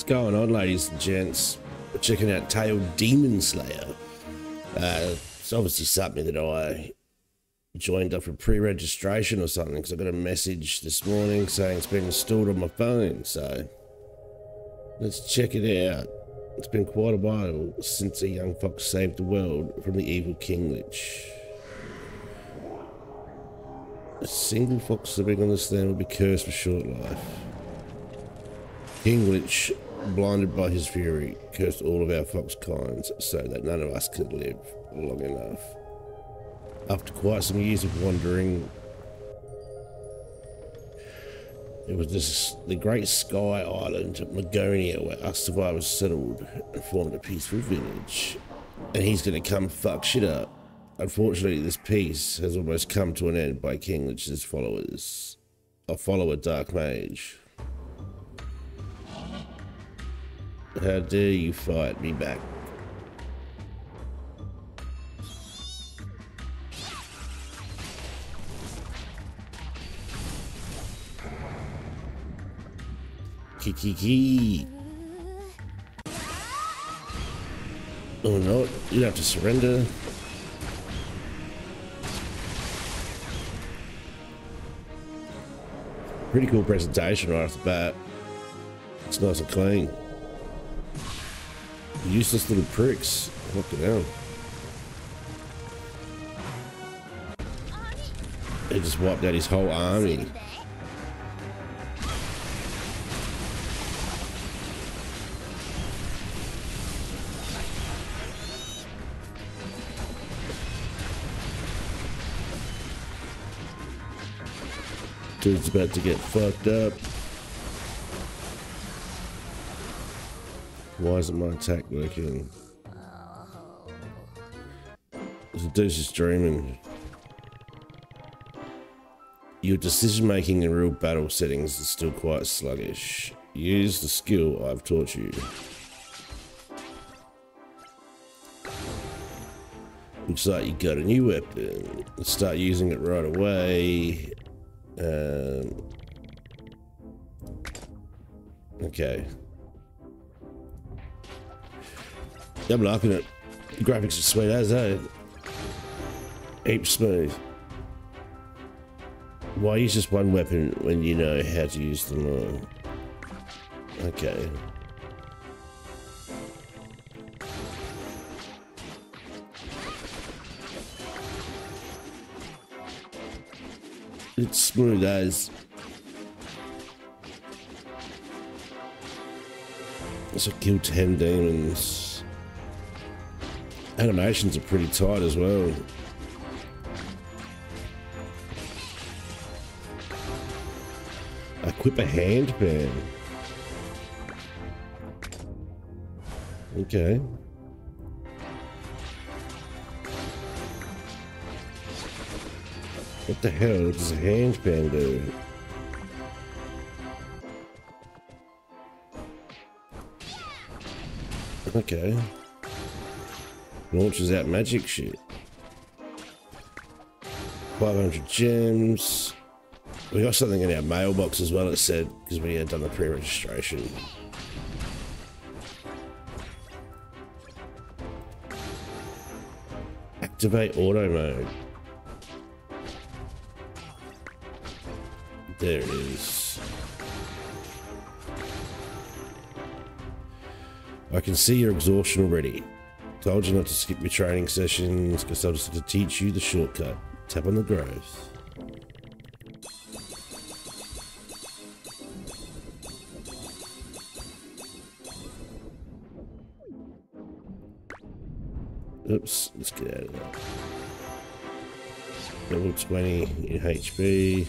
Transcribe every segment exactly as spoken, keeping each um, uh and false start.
What's going on, ladies and gents? We're checking out Tailed Demon Slayer. Uh, it's obviously something that I joined up for pre-registration or something, because I got a message this morning saying it's been installed on my phone, so let's check it out. It's been quite a while since a young fox saved the world from the evil King Lich. A single fox living on this land will be cursed with short life. King Lich, blinded by his fury, cursed all of our fox kinds so that none of us could live long enough. After quite some years of wandering, it was this, the great sky island, Magonia, where us survivors settled and formed a peaceful village. And he's going to come fuck shit up. Unfortunately, this peace has almost come to an end by King Lich's followers. A follower, Dark Mage. How dare you fight me back? Kiki. Oh no, you have to surrender. Pretty cool presentation right off the bat. It's nice and clean. Useless little pricks. What the hell? They just wiped out his whole army. Dude's about to get fucked up. Why isn't my attack working? The dude's just dreaming. Your decision making in real battle settings is still quite sluggish. Use the skill I've taught you. Looks like you got a new weapon. Let's start using it right away. Um, okay. I'm liking it. The graphics are sweet as, eh? Heap smooth. Why use just one weapon when you know how to use them all? Okay. It's smooth as. So kill ten demons. Animations are pretty tight as well. Equip a handpan. Okay. What the hell does a handpan do? Okay. Launches out magic shit. five hundred gems. We got something in our mailbox as well, it said, because we had done the pre-registration. Activate auto mode. There it is. I can see your exhaustion already. Told you not to skip your training sessions, because I was to teach you the shortcut. Tap on the growth. Oops, let's get out of there. Level twenty in H P.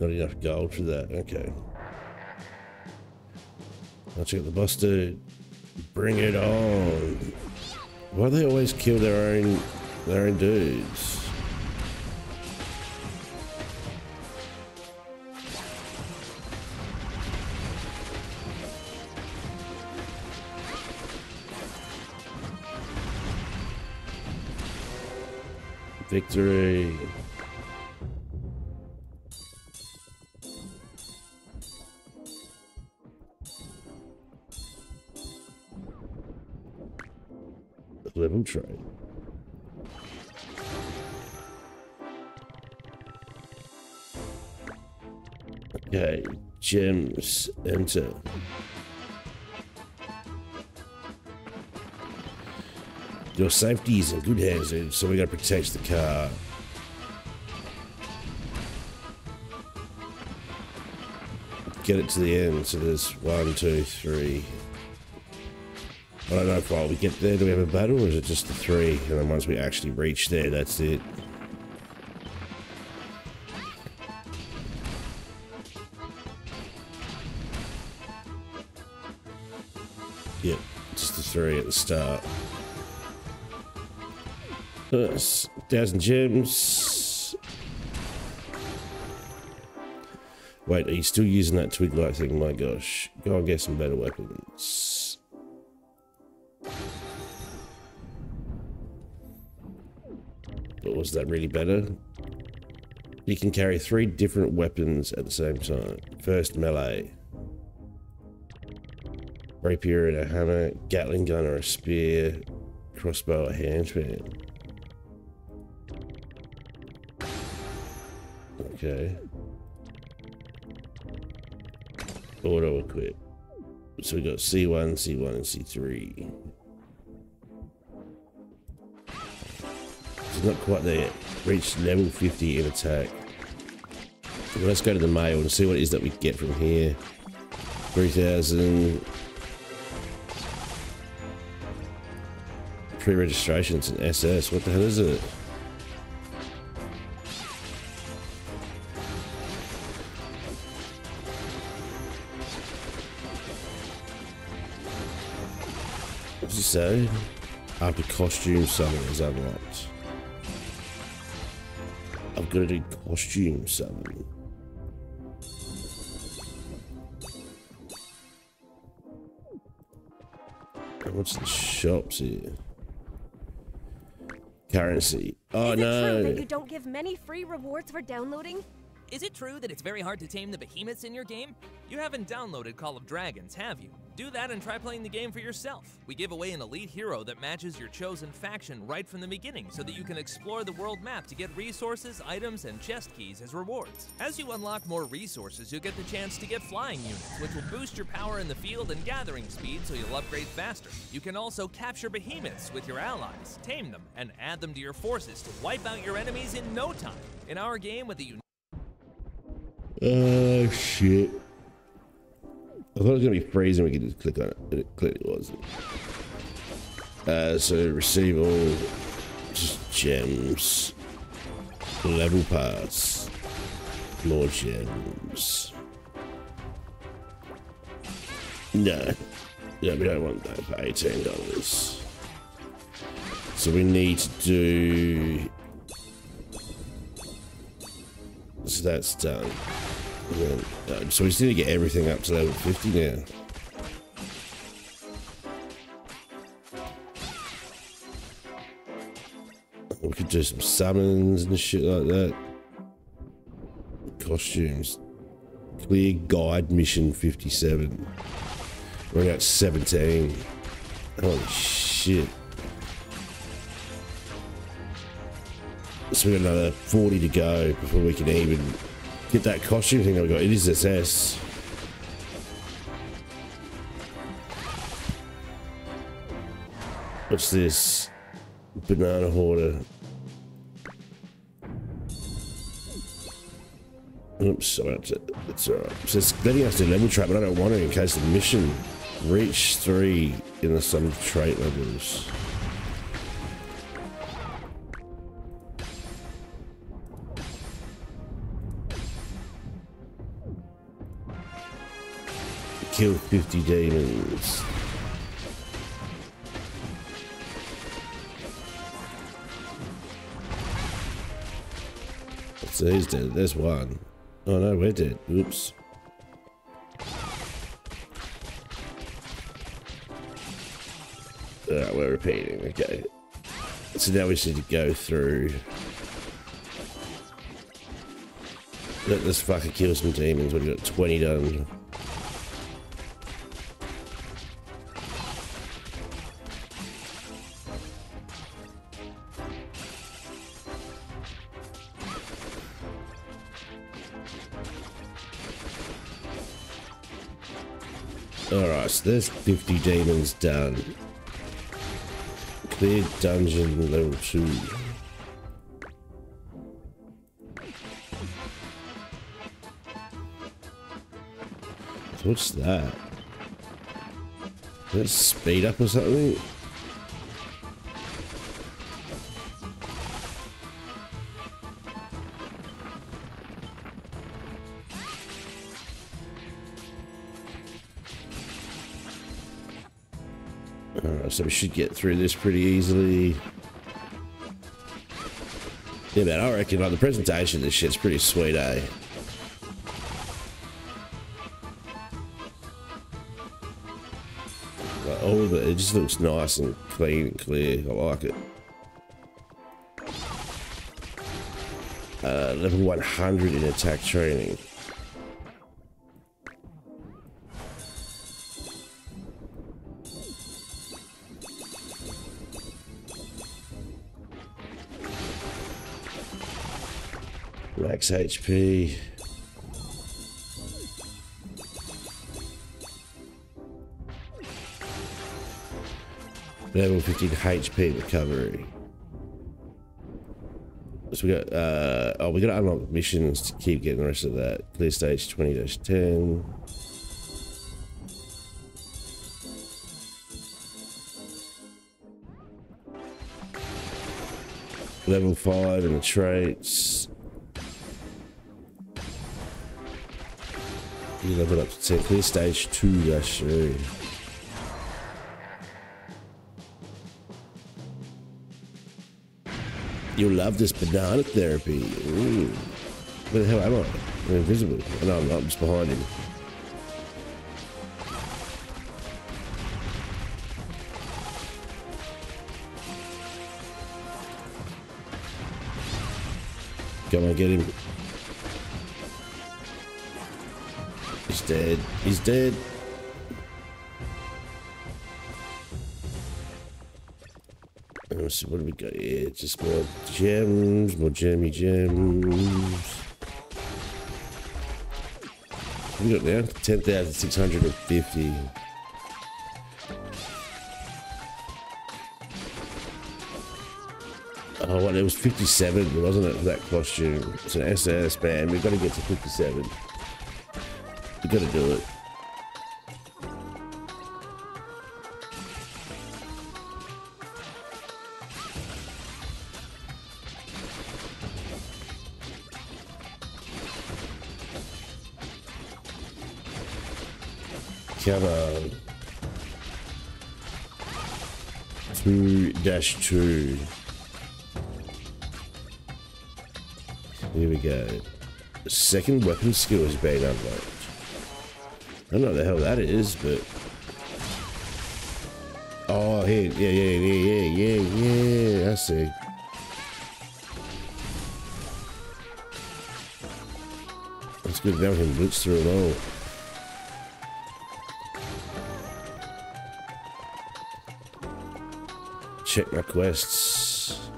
Not enough gold for that, okay. I'll check the boss dude. Bring it on. Why do they always kill their own their own dudes? Victory. let him try. Okay, gems, enter. Your safety is in good hands, dude, so we gotta protect the car. Get it to the end, so there's one, two, three. I don't know if while we get there, do we have a battle, or is it just the three? And then once we actually reach there, that's it. Yep, just the three at the start. Thousand gems. Wait, are you still using that twig light thing? My gosh. Go and get some better weapons. But was that really better? You can carry three different weapons at the same time. First, melee. Rapier and a hammer, Gatling gun or a spear, crossbow or handpan. Okay. Auto equip. So we got C one, C one, and C three. It's not quite there yet. Reach level fifty in attack. Well, let's go to the mail and see what it is that we get from here. three thousand. Pre-registrations and S S. What the hell is it? What does it say? After costume summon is unlocked. I've got to do costume summon. What's the shops here? Currency. Oh, is it no. True that you don't give many free rewards for downloading? Is it true that it's very hard to tame the behemoths in your game? You haven't downloaded Call of Dragons, have you? Do that and try playing the game for yourself. We give away an elite hero that matches your chosen faction right from the beginning so that you can explore the world map to get resources, items, and chest keys as rewards. As you unlock more resources, you'll get the chance to get flying units, which will boost your power in the field and gathering speed so you'll upgrade faster. You can also capture behemoths with your allies, tame them, and add them to your forces to wipe out your enemies in no time. In our game with the unique Oh uh, shit. I thought it was gonna be freezing, we could just click on it, but it clearly wasn't. Uh, so receive all just gems. Level parts. More gems. No. No, we don't want that for eighteen dollars. So we need to do. So that's done. Then, uh, so we just need to get everything up to level fifty now. We could do some summons and shit like that. Costumes. Clear guide mission fifty-seven. We're at seventeen. Holy shit. So we got another forty to go before we can even get that costume thing that we got. It is S S. What's this? Banana hoarder. Oops, I'm upset. It's alright. So it's letting us do level trap, but I don't want to in case the mission. Reach three in the sum of trait levels. Kill fifty demons. So he's dead. There's one. Oh no, we're dead. Oops. Alright, we're repeating. Okay. So now we just need to go through. Let this fucker kill some demons. We've got twenty done. Alright, so there's fifty demons done. Clear dungeon level two. What's that? Let's speed up or something. Alright, so we should get through this pretty easily. Yeah, man, I reckon like the presentation of this shit's pretty sweet, eh? All of it, it just looks nice and clean and clear. I like it. Uh, level one hundred in attack training. Max H P. Level fifteen H P recovery. So we got, uh, oh, we got to unlock missions to keep getting the rest of that. Clear stage twenty dash ten. Level five in the traits. You level up to ten. Clear stage two dash three. You'll love this banana therapy. Ooh. Where the hell am I? I'm invisible. Oh, no, I'm not. I'm just behind him. Come on, get him. He's dead. He's dead. So what do we got here? Just more gems, more gemmy gems. What do we got now? ten thousand six hundred fifty. Oh, what? It was fifty-seven, wasn't it, for that costume? It's an S S, man. We've got to get to fifty-seven. We've got to do it. Come on. two dash two. Here we go. The second weapon skill has been unlocked. I don't know what the hell that is, but... Oh, here. Yeah, yeah, yeah, yeah, yeah, yeah. I see. That's good. Now we can blitz through it all. Check my quests.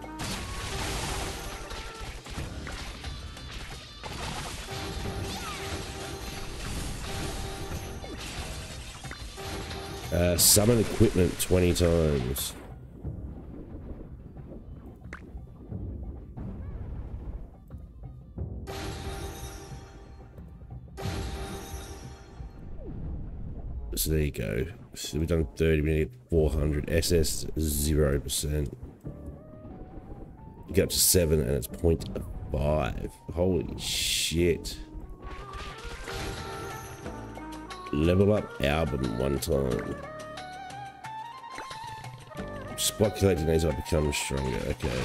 Uh, summon equipment twenty times. So there you go. So we've done thirty, we need four hundred. S S zero percent. You get up to seven and it's zero point five. Holy shit. Level up album one time. Spot collecting these, I become stronger. Okay.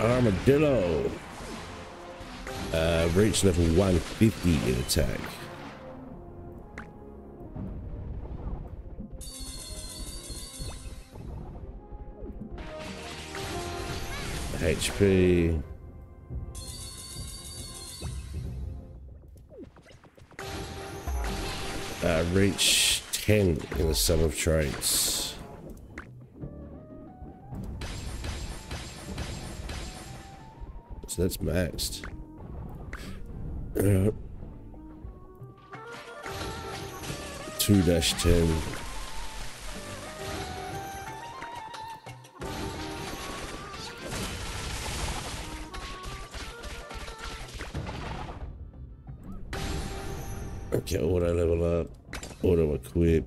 Armadillo. Uh, reach level one fifty in attack. H P. Uh, reach ten in the sum of traits. So that's maxed. Uh, two dash ten. Okay, auto level up, auto equip.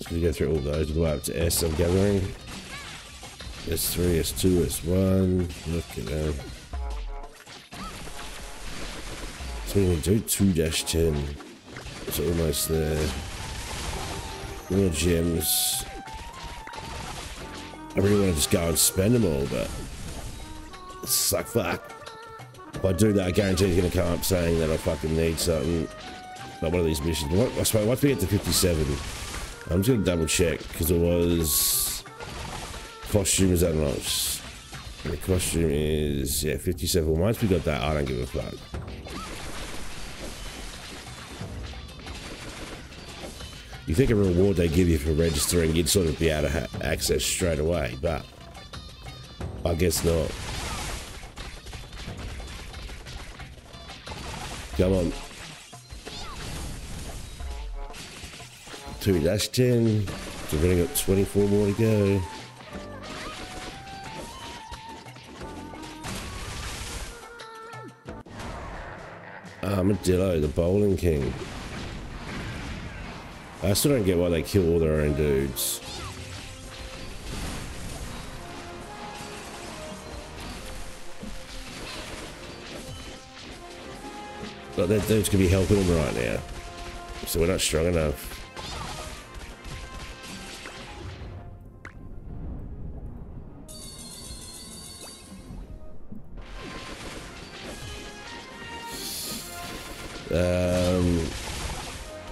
So we go through all those all the way up to S, I'm gathering. S three, S two, S one, look at that. So we're going to do two dash ten. It's almost there. More gems. I really want to just go and spend them all, but it's like, fuck. If I do that, I guarantee he's going to come up saying that I fucking need something. Like one of these missions. I swear, once we get to fifty-seven, I'm just going to double check, because it was... Costume is unlocked. And the costume is, yeah, fifty-seven. Once we got that, I don't give a fuck. You think a reward they give you for registering, you'd sort of be able to ha access straight away, but I guess not. Come on. two dash ten. We've only got twenty-four more to go. Armadillo, the bowling king. I still don't get why they kill all their own dudes. But that dude's gonna be helping them right now. So we're not strong enough. Um...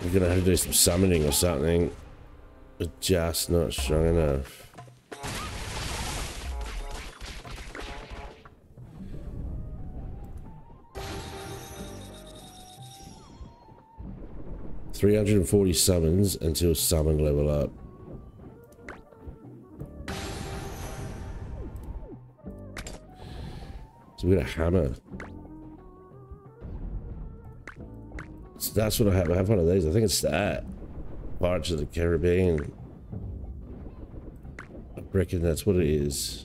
We're gonna have to do some summoning or something. We're just not strong enough. three hundred forty summons until summon level up. So we got a hammer. So that's what I have. I have one of these. I think it's that. Pirates of the Caribbean. I reckon that's what it is.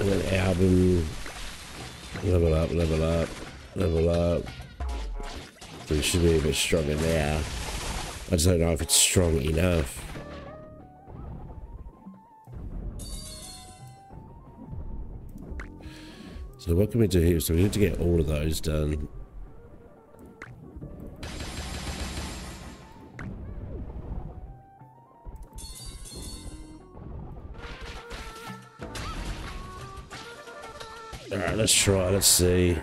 And then album. Level up, level up, level up. We should be a bit stronger now. I just don't know if it's strong enough. So what can we do here? So we need to get all of those done. Alright, let's try, let's see.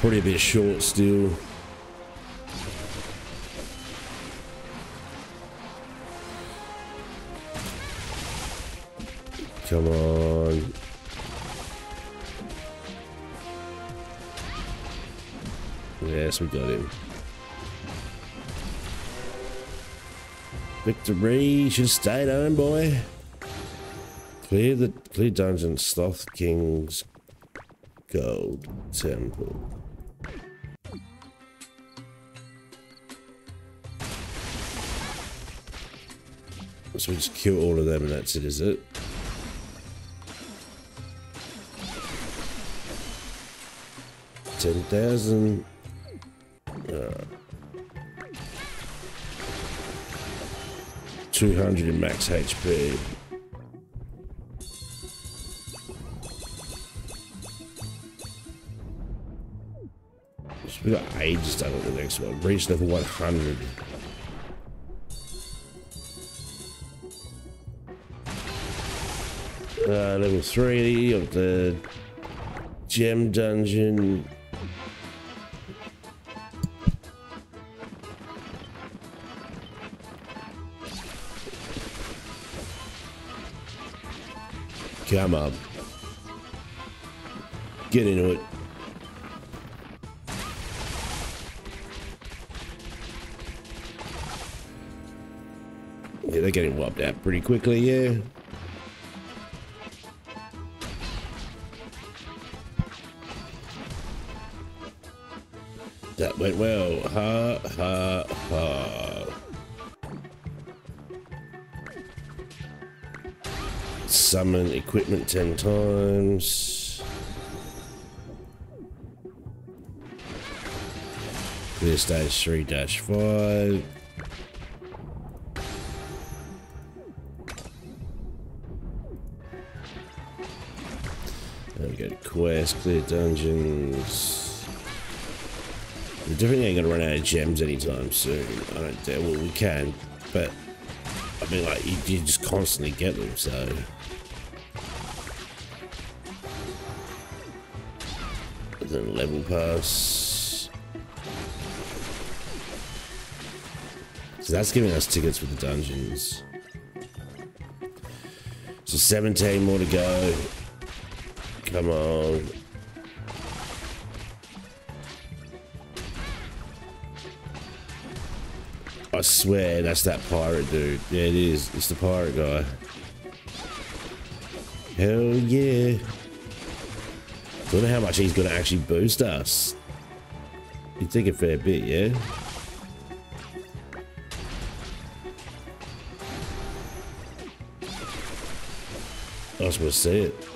Probably a bit short still. Come on. Yes, we got him. Victory! Should have stayed home, boy. Clear the clear dungeon. Sloth King's Gold Temple. So we just kill all of them, and that's it, is it? Ten thousand. two hundred in max H P. So we got ages done on the next one. Reach level one hundred. Uh, level three of the gem dungeon. Okay, I'm up. Get into it. Yeah, they're getting whopped out pretty quickly, yeah. That went well. Ha, ha, ha. Summon equipment ten times. Clear stage three dash five. There we go. Quest, clear dungeons. We definitely ain't gonna run out of gems anytime soon. I don't doubt. Well, we can, but I mean, like, you, you just constantly get them, so. And then level pass. So that's giving us tickets for the dungeons. So seventeen more to go. Come on. I swear that's that pirate dude. Yeah, it is. It's the pirate guy. Hell yeah. I don't know how much he's gonna actually boost us. You'd think a fair bit, yeah? I was gonna say it.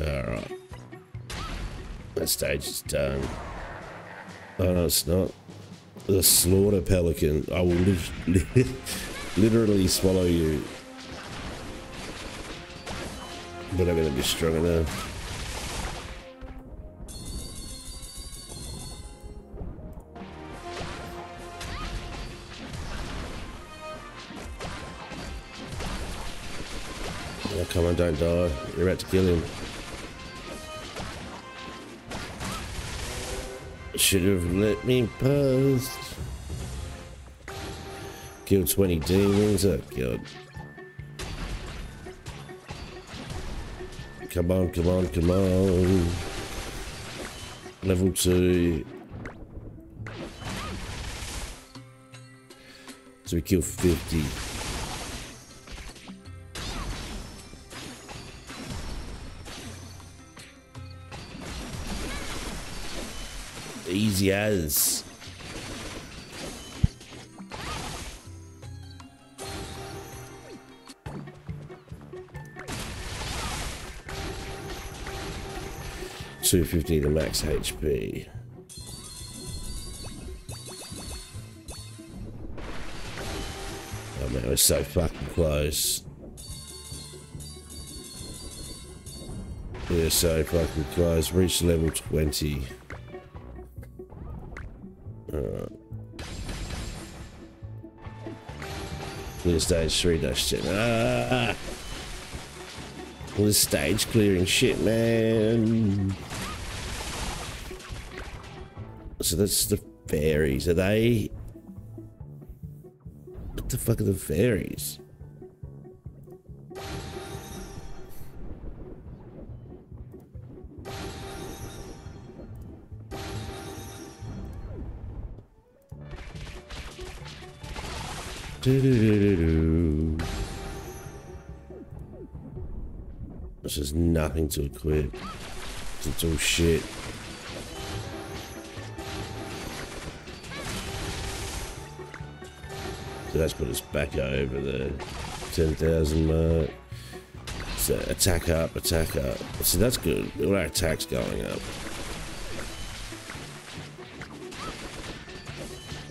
Alright. That stage is done. Oh no, it's not. The slaughter pelican. I will li li literally swallow you. But I'm gonna be strong enough. Oh, come on, don't die. You're about to kill him. Should have let me past. Killed twenty demons. Oh god. Come on, come on, come on. Level two. So we killed fifty. Easy as. two fifty the max H P. Oh man, we're so fucking close. We're so fucking close. Reach level twenty. Clear stage three dash ten. Ah! Well, this stage clearing shit, man. So that's the fairies. Are they? What the fuck are the fairies? This is nothing to equip. It's all shit. So that's put us back over the ten thousand mark. So attack up, attack up. So that's good. All our attacks going up.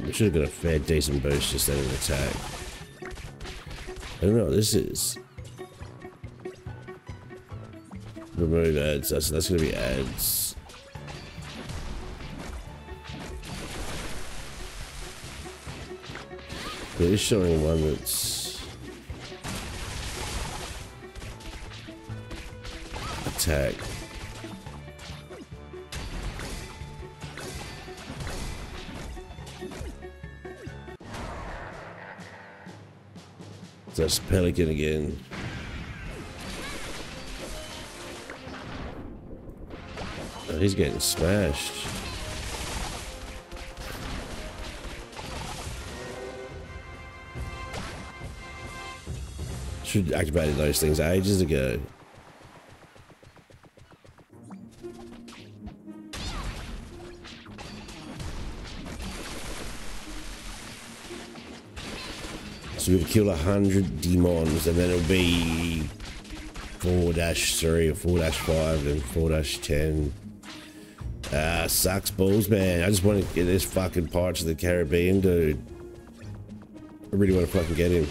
We should have got a fair decent boost just out of an attack. I don't know what this is. Remove ads. That's, that's going to be ads. But it's showing one that's attack. Starts panicking again. Oh, he's getting smashed. Should have activated those things ages ago. So we've killed a hundred demons, and then it'll be four dash three or four dash five and four dash ten. Ah, sucks balls, man. I just want to get this fucking Pirates of the Caribbean, dude. I really want to fucking get him.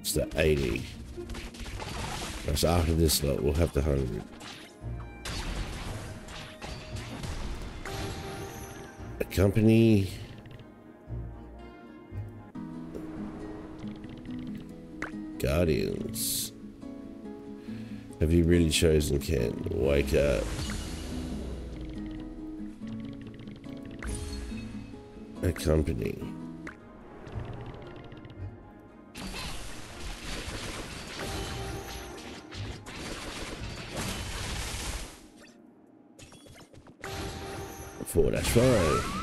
It's the eighty. That's after this lot, we'll have the one hundred. Company. Guardians. Have you really chosen Ken? Wake up. A company. Four dash five.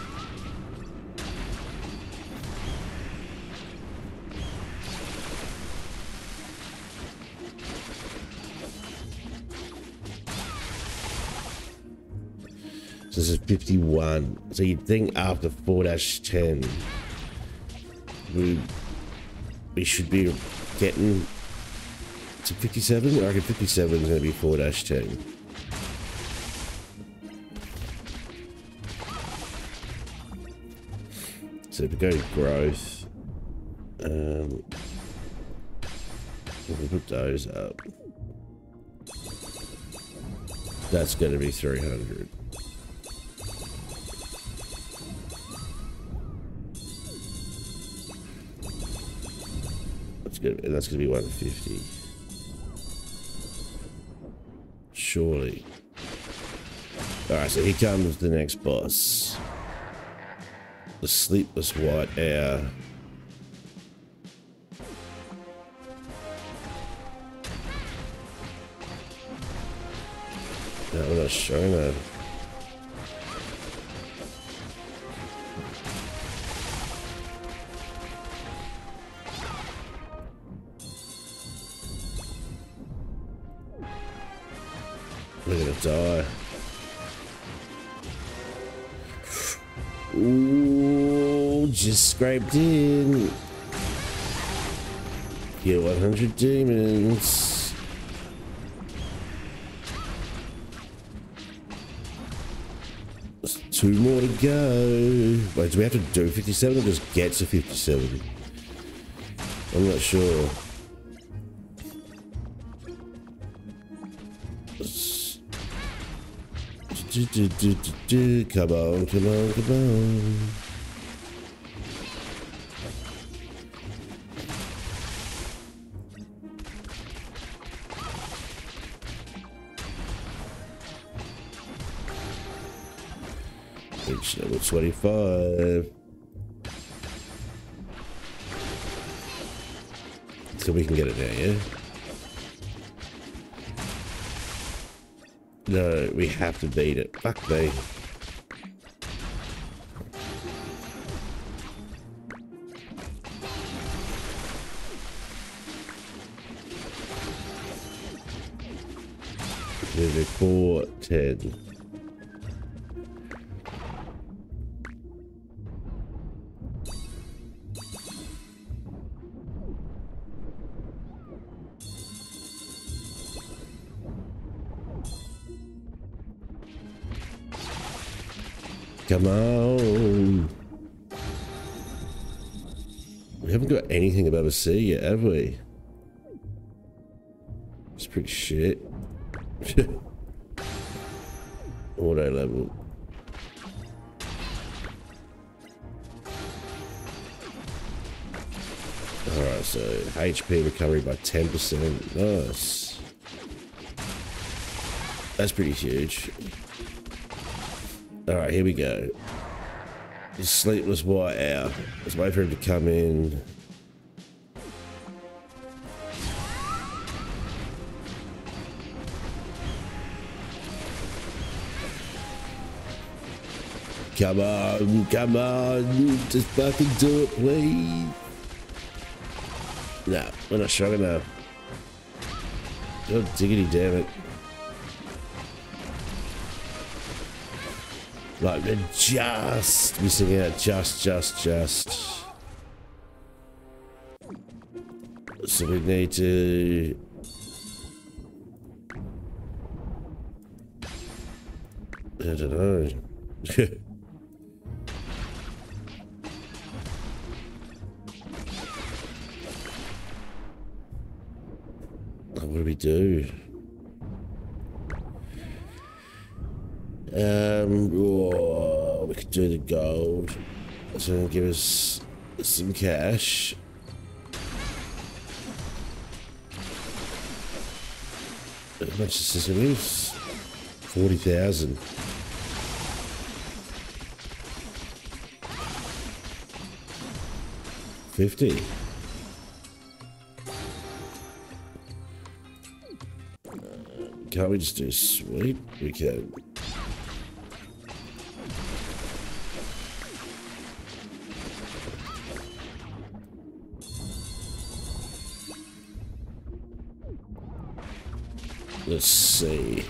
This is fifty-one, so you'd think after four dash ten we we should be getting to fifty-seven. I reckon fifty-seven is going to be four dash ten. So if we go to growth, um, we can put those up. That's going to be three hundred. And that's gonna be one fifty. Surely. Alright, so here comes the next boss. The Sleepless White Hour. That was a show. We're gonna die. Ooh, just scraped in. Get one hundred demons. There's two more to go. Wait, do we have to do fifty-seven or just get to fifty-seven? I'm not sure. Do, do, do, do, do. Come on, come on, come on. Reach level twenty-five. So we can get it now, yeah? No, we have to beat it. Fuck me. Four ten. Come on. We haven't got anything above a C yet, have we? It's pretty shit. Auto level. Alright, so H P recovery by ten percent. Nice. That's pretty huge. All right, here we go. His sleep was wiped out. Let's wait for him to come in. Come on, come on, just fucking do it, please. No, we're not strong enough. God diggity damn it. Like, they're just missing out. Just, just, just. So we need to... I don't know. What do we do? Um, oh, we could do the gold. That's gonna give us some cash. How much is this gonna be? Forty thousand. Fifty. Can't we just do sweep? We can. Let's see.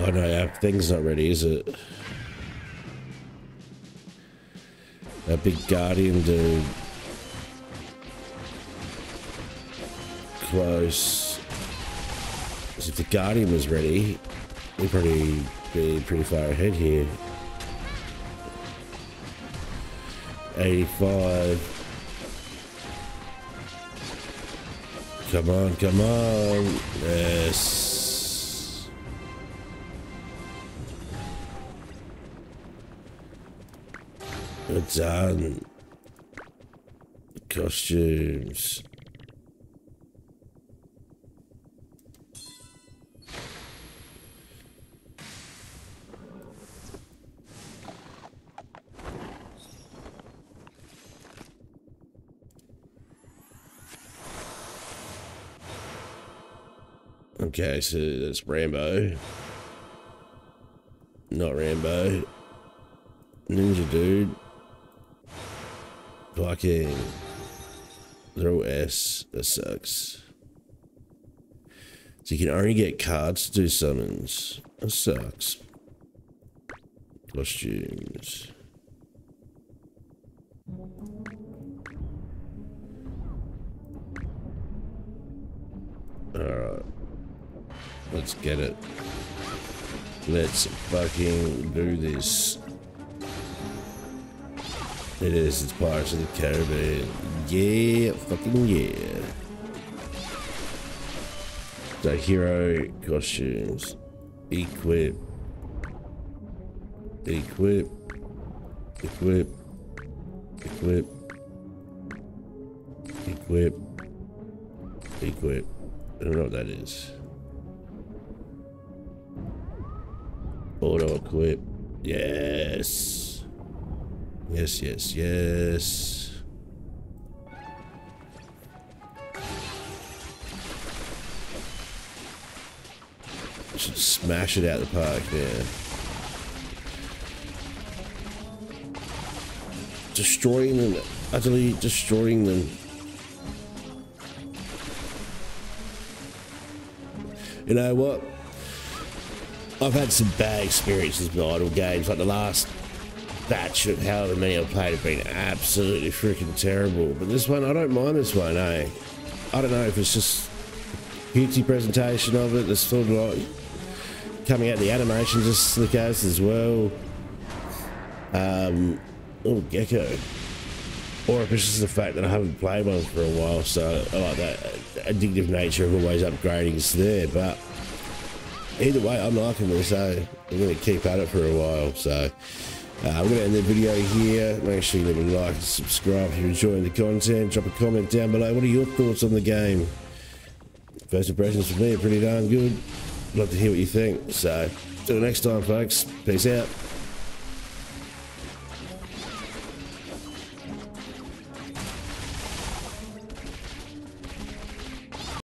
Oh no, our thing's not ready, is it? That big guardian dude. Close. If the Guardian was ready, we'd probably be pretty far ahead here. eighty-five. Come on, come on. Yes. We're done. Costumes. Okay, so that's Rambo. Not Rambo. Ninja dude. Viking. They're all S. That sucks. So you can only get cards to do summons. That sucks. Costumes. Alright. Let's get it. Let's fucking do this. It is, it's Pirates of the Caribbean. Yeah, fucking yeah. So hero costumes. Equip. Equip. Equip. Equip. Equip. Equip. I don't know what that is. Auto equip. Yes. Yes, yes, yes. I should smash it out the park there. Destroying them. Utterly destroying them. You know what? I've had some bad experiences with idle games, like the last batch of however many I've played have been absolutely freaking terrible. But this one, I don't mind this one, eh? I don't know if it's just a cutesy presentation of it, that's sort of like coming out the animations as slick as as well. Um, oh, gecko. Or if it's just the fact that I haven't played one for a while, so I like that addictive nature of always upgrading is there, but either way, I'm liking them, so I'm going to keep at it for a while. So uh, I'm going to end the video here. Make sure you leave a like and subscribe if you're enjoying the content. Drop a comment down below. What are your thoughts on the game? First impressions for me are pretty darn good. I'd love to hear what you think. So till the next time, folks. Peace out.